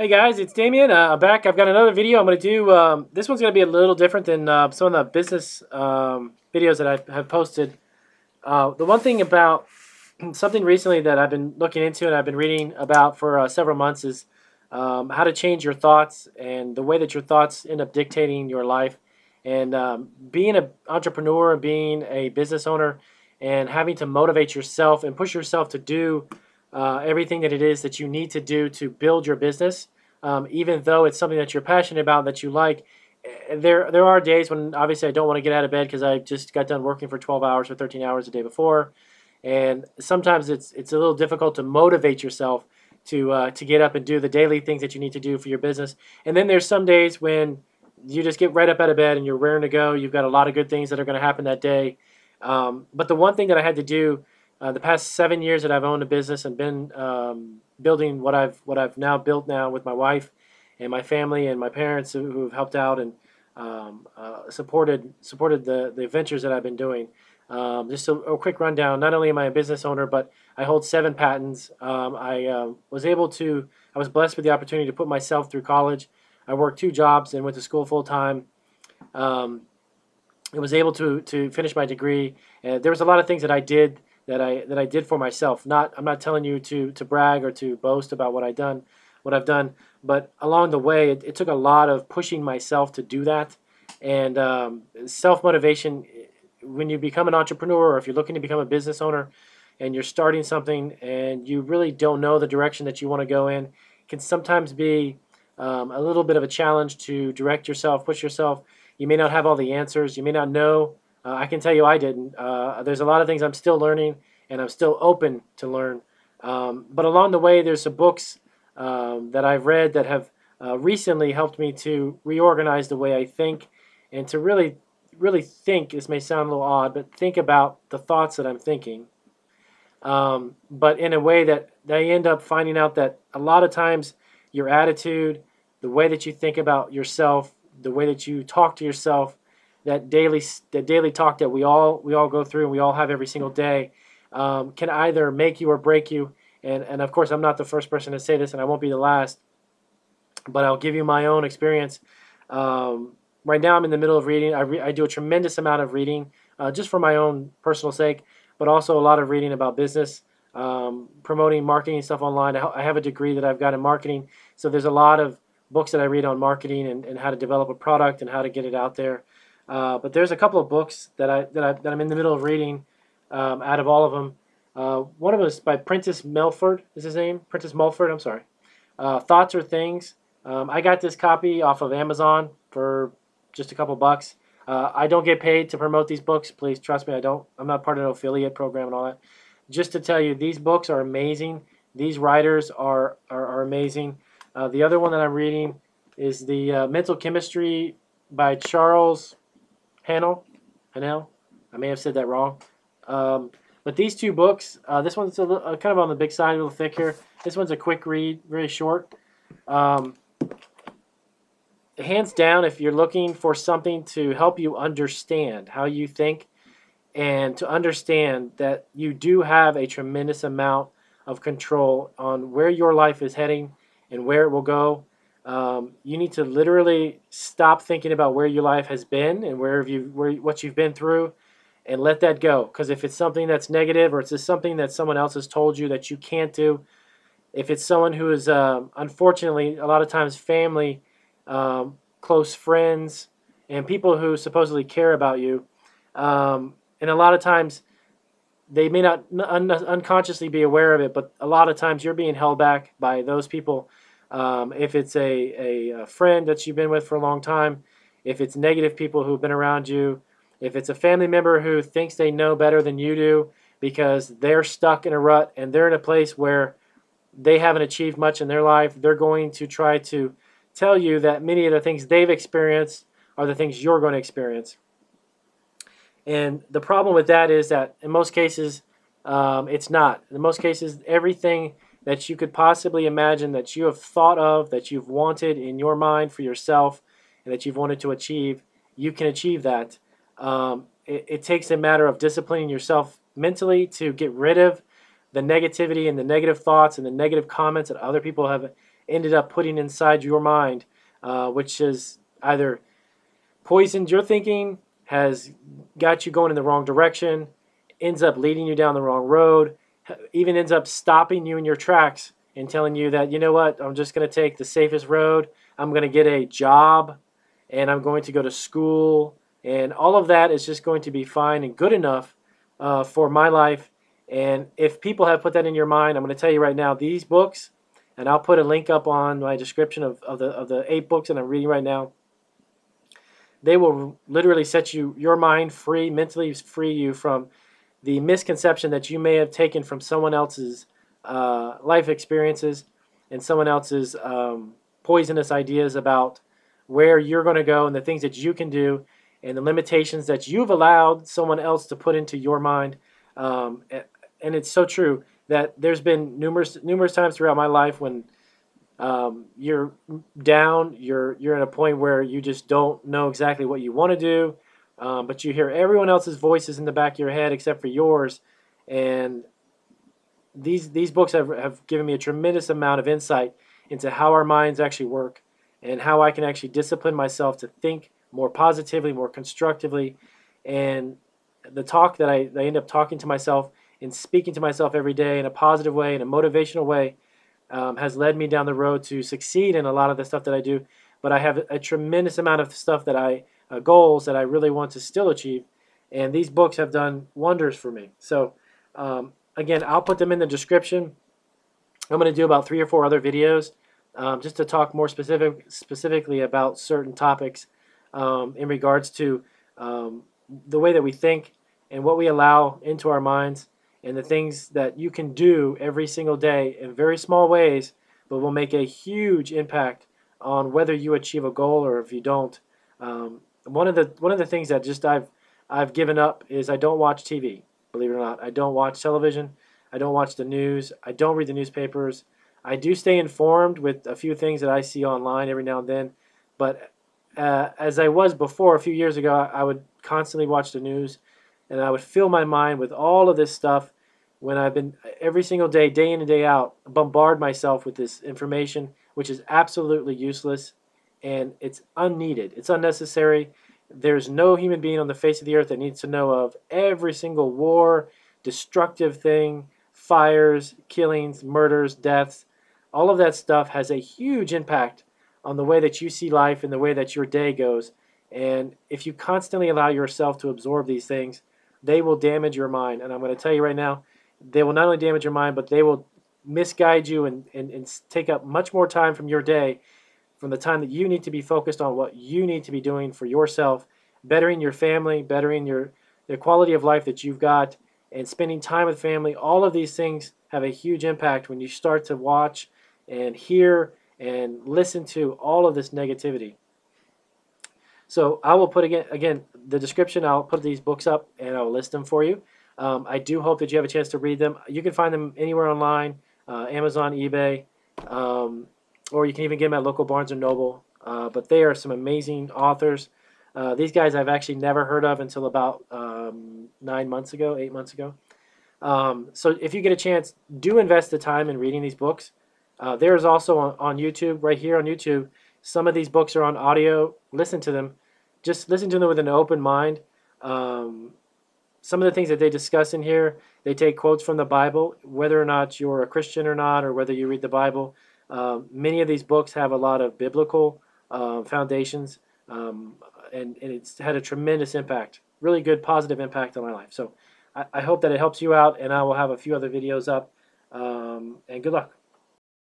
Hey guys, it's Damien. I'm back. I've got another video I'm going to do. This one's going to be a little different than some of the business videos that I have posted. The one thing about something recently that I've been looking into and I've been reading about for several months is how to change your thoughts and the way that your thoughts end up dictating your life. And being an entrepreneur, being a business owner, and having to motivate yourself and push yourself to do everything that it is that you need to do to build your business, even though it's something that you're passionate about, that you like. There are days when obviously I don't want to get out of bed because I just got done working for 12 hours or 13 hours the day before, and sometimes it's a little difficult to motivate yourself to get up and do the daily things that you need to do for your business. And then there's some days when you just get right up out of bed and you're raring to go. You've got a lot of good things that are going to happen that day. But the one thing that I had to do the past 7 years that I've owned a business and been building what I've now built now with my wife and my family and my parents who have helped out and supported the ventures that I've been doing. Just a quick rundown. Not only am I a business owner, but I hold 7 patents. I was blessed with the opportunity to put myself through college. I worked 2 jobs and went to school full time. I was able to finish my degree. There was a lot of things that I did that I did for myself. I'm not telling you to brag or to boast about what I've done, but along the way it took a lot of pushing myself to do that. And self-motivation, when you become an entrepreneur or if you're looking to become a business owner and you're starting something and you really don't know the direction that you want to go in, it can sometimes be a little bit of a challenge to direct yourself, push yourself. You may not have all the answers, you may not know. I can tell you I didn't. There's a lot of things I'm still learning, and I'm still open to learn. But along the way, there's some books that I've read that have recently helped me to reorganize the way I think and to really think. This may sound a little odd, but think about the thoughts that I'm thinking. But in a way that they end up finding out that a lot of times your attitude, the way that you think about yourself, the way that you talk to yourself, that daily talk that we all go through and we all have every single day can either make you or break you. And of course, I'm not the first person to say this, and I won't be the last. But I'll give you my own experience. Right now, I'm in the middle of reading. I do a tremendous amount of reading, just for my own personal sake, but also a lot of reading about business, promoting, marketing stuff online. I have a degree that I've got in marketing, so there's a lot of books that I read on marketing and how to develop a product and how to get it out there. But there's a couple of books that I'm in the middle of reading. Out of all of them, one of them is by Prentice Mulford. Is his name Prentice Mulford? I'm sorry. Thoughts Are Things. I got this copy off of Amazon for just a couple bucks. I don't get paid to promote these books. Please trust me. I don't. I'm not part of an affiliate program and all that. Just to tell you, these books are amazing. These writers are amazing. The other one that I'm reading is the Mental Chemistry by Charles Panel. I may have said that wrong. But these 2 books, this one's kind of on the big side, a little thick here. This one's a quick read, very short. Hands down, if you're looking for something to help you understand how you think and to understand that you do have a tremendous amount of control on where your life is heading and where it will go, you need to literally stop thinking about where your life has been and what you've been through, and let that go. Because if it's something that's negative, or it's just something that someone else has told you that you can't do, if it's someone who is unfortunately a lot of times family, close friends, and people who supposedly care about you, and a lot of times they may not unconsciously be aware of it, but a lot of times you're being held back by those people. If it's a friend that you've been with for a long time, if it's negative people who've been around you, if it's a family member who thinks they know better than you do because they're stuck in a rut and they're in a place where they haven't achieved much in their life, they're going to try to tell you that many of the things they've experienced are the things you're going to experience. And the problem with that is that in most cases, it's not. In most cases, everything that you could possibly imagine, that you have thought of, that you've wanted in your mind for yourself, and that you've wanted to achieve, you can achieve that. It takes a matter of disciplining yourself mentally to get rid of the negativity and the negative thoughts and the negative comments that other people have ended up putting inside your mind, which has either poisoned your thinking, has got you going in the wrong direction, ends up leading you down the wrong road, even ends up stopping you in your tracks and telling you that, you know what, I'm just going to take the safest road, I'm going to get a job, and I'm going to go to school, and all of that is just going to be fine and good enough for my life. And if people have put that in your mind, I'm going to tell you right now, these books, and I'll put a link up on my description of the 8 books that I'm reading right now, they will literally set your mind free, mentally free you from the misconception that you may have taken from someone else's life experiences and someone else's poisonous ideas about where you're going to go and the things that you can do and the limitations that you've allowed someone else to put into your mind. And it's so true that there's been numerous times throughout my life when you're down, you're at a point where you just don't know exactly what you want to do, but you hear everyone else's voices in the back of your head except for yours. And these books have given me a tremendous amount of insight into how our minds actually work and how I can actually discipline myself to think more positively, more constructively. And the talk that I end up talking to myself and speaking to myself every day in a positive way, in a motivational way, has led me down the road to succeed in a lot of the stuff that I do. But I have a tremendous amount of stuff that goals that I really want to still achieve. And these books have done wonders for me. So again, I'll put them in the description. I'm going to do about 3 or 4 other videos just to talk more specifically about certain topics in regards to the way that we think and what we allow into our minds and the things that you can do every single day in very small ways but will make a huge impact on whether you achieve a goal or if you don't. One of the things that just I've given up is I don't watch TV, believe it or not. I don't watch television. I don't watch the news. I don't read the newspapers. I do stay informed with a few things that I see online every now and then, but as I was before a few years ago, I would constantly watch the news and I would fill my mind with all of this stuff when I've been every single day, day in and day out, bombard myself with this information, which is absolutely useless and it's unneeded. It's unnecessary. There's no human being on the face of the earth that needs to know of every single war, destructive thing, fires, killings, murders, deaths. All of that stuff has a huge impact on the way that you see life and the way that your day goes. And if you constantly allow yourself to absorb these things, they will damage your mind. And I'm going to tell you right now, they will not only damage your mind, but they will misguide you and take up much more time from your day, from the time that you need to be focused on what you need to be doing for yourself, bettering your family, bettering the quality of life that you've got, and spending time with family. All of these things have a huge impact when you start to watch and hear and listen to all of this negativity. So I will put again the description, I'll put these books up and I'll list them for you. I do hope that you have a chance to read them. You can find them anywhere online, Amazon, eBay, or you can even get them at local Barnes & Noble. But they are some amazing authors. These guys I've actually never heard of until about 8 months ago. So if you get a chance, do invest the time in reading these books. There's also on YouTube, right here on YouTube, some of these books are on audio. Listen to them. Just listen to them with an open mind. Some of the things that they discuss in here, they take quotes from the Bible, whether or not you're a Christian or not, or whether you read the Bible. Many of these books have a lot of biblical foundations, and it's had a tremendous impact, really good positive impact on my life. So I hope that it helps you out, and I will have a few other videos up, and good luck.